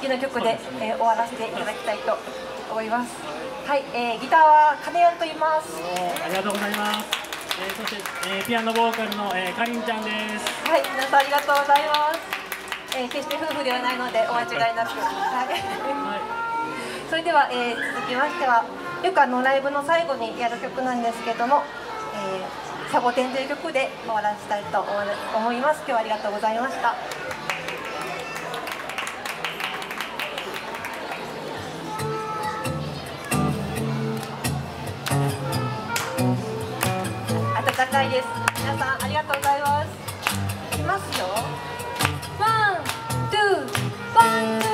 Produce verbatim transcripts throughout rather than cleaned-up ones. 次の曲で、えー、終わらせていただきたいと思います。はい、えー、ギターはカネヨンと言います。ありがとうございます。えー、そして、えー、ピアノボーカルの、えー、かりんちゃんです。はい、皆さんありがとうございます。えー、決して夫婦ではないのでお間違いなく。はい。それでは、えー、続きましては、よくあのライブの最後にやる曲なんですけども、えー、サボテンという曲で終わらせたいと思います。今日はありがとうございました。暖かいです。皆さんありがとうございます。いきますよ。ワン、ツー、ワン、ツー。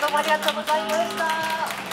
どうもありがとうございました。